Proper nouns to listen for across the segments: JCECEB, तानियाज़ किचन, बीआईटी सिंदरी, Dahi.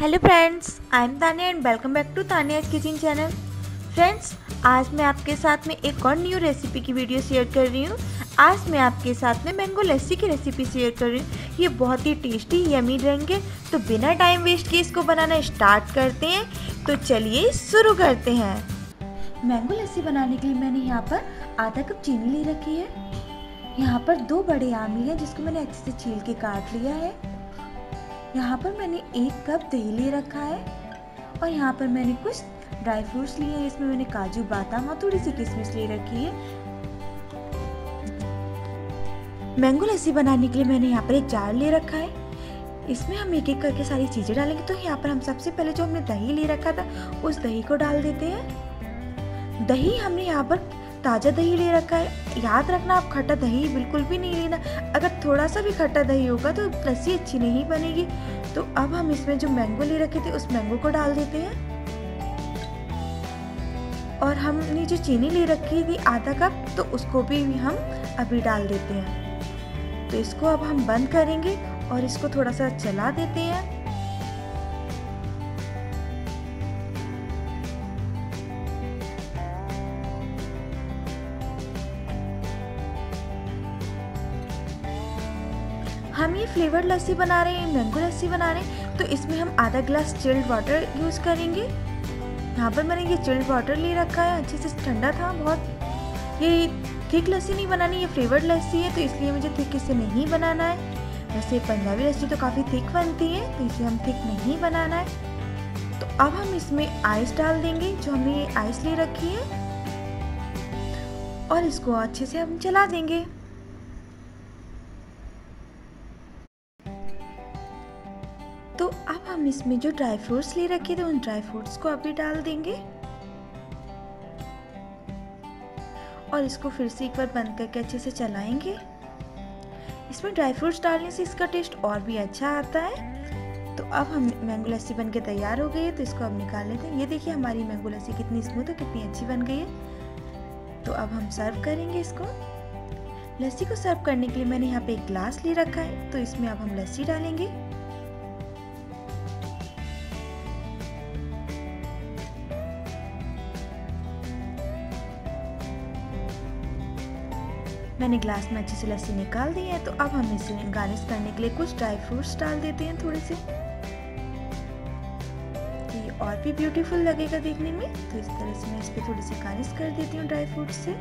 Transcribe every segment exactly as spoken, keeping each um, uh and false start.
Hello friends, I am Tania and welcome back to तानियाज़ किचन channel. Friends, आज मैं आपके साथ में एक और न्यू रेसिपी की वीडियो शेयर कर रही हूँ। आज मैं आपके साथ में मैंगो लस्सी की रेसिपी शेयर कर रही हूँ। ये बहुत ही टेस्टी यमी रहेंगे, तो बिना टाइम वेस्ट किए इसको बनाना स्टार्ट करते हैं। तो चलिए शुरू करते हैं। मैंगो लस्सी बनाने के लिए मैंने यहाँ पर आधा कप चीनी ली रखी है। यहाँ पर दो बड़े आम लिए हैं जिसको मैंने अच्छे से छील के काट लिया है। यहाँ पर मैंने एक कप दही ले रखा है और यहाँ पर मैंने कुछ ड्राई फ्रूट्स लिए हैं। इसमें मैंने काजू, बादाम और थोड़ी सी किशमिश ले रखी है। मैंगो लस्सी बनाने के लिए मैंने यहाँ पर एक जार ले रखा है। इसमें हम एक एक करके सारी चीज़ें डालेंगे। तो यहाँ पर हम सबसे पहले जो हमने दही ले रखा था उस दही को डाल देते हैं। दही हमने यहाँ पर ताज़ा दही ले रखा है। याद रखना, आप खट्टा दही बिल्कुल भी नहीं लेना। अगर थोड़ा सा भी खट्टा दही होगा तो लस्सी अच्छी नहीं बनेगी। तो अब हम इसमें जो मैंगो ले रखे थे उस मैंगो को डाल देते हैं। और हमने जो चीनी ले रखी थी आधा कप, तो उसको भी हम अभी डाल देते हैं। तो इसको अब हम बंद करेंगे और इसको थोड़ा सा चला देते हैं। हम ये फ्लेवर्ड लस्सी बना रहे हैं, मैंगो लस्सी बना रहे हैं, तो इसमें हम आधा ग्लास चिल्ड वाटर यूज़ करेंगे। यहाँ पर मैंने ये चिल्ड वाटर ले रखा है, अच्छे से ठंडा था बहुत। ये थिक लस्सी नहीं बनानी, ये फ्लेवर्ड लस्सी है, तो इसलिए मुझे थिक इसे नहीं बनाना है। वैसे पंजाबी लस्सी तो काफ़ी थिक बनती है, तो इसे हम थिक नहीं बनाना है। तो अब हम इसमें आइस डाल देंगे, जो हमने ये आइस ले रखी है, और इसको अच्छे से हम चला देंगे। तो अब हम इसमें जो ड्राई फ्रूट्स ले रखे थे उन ड्राई फ्रूट्स को अभी डाल देंगे और इसको फिर से एक बार बंद करके अच्छे से चलाएंगे। इसमें ड्राई फ्रूट्स डालने से इसका टेस्ट और भी अच्छा आता है। तो अब हम मैंगो लस्सी बन के तैयार हो गई है, तो इसको अब निकाल लेते हैं। ये देखिए, हमारी मैंगो लस्सी कितनी स्मूथ और कितनी अच्छी बन गई है। तो अब हम सर्व करेंगे इसको। लस्सी को सर्व करने के लिए मैंने यहाँ पर एक ग्लास ले रखा है, तो इसमें अब हम लस्सी डालेंगे। मैंने ग्लास में अच्छे से लस्सी निकाल दी है। तो अब हम इसे गार्निश करने के लिए कुछ ड्राई फ्रूट्स डाल देते हैं थोड़े से, ये और भी ब्यूटीफुल लगेगा देखने में। तो इस तरह से मैं इस पर थोड़ी सी गार्निश कर देती हूँ ड्राई फ्रूट्स से।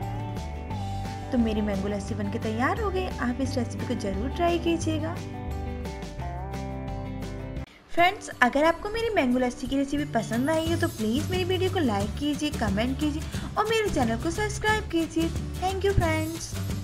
तो मेरी मैंगो लस्सी बन के तैयार हो गई। आप इस रेसिपी को ज़रूर ट्राई कीजिएगा। फ्रेंड्स, अगर आपको मेरी मैंगो लस्सी की रेसिपी पसंद आई हो तो प्लीज़ मेरी वीडियो को लाइक कीजिए, कमेंट कीजिए और मेरे चैनल को सब्सक्राइब कीजिए। Thank you friends.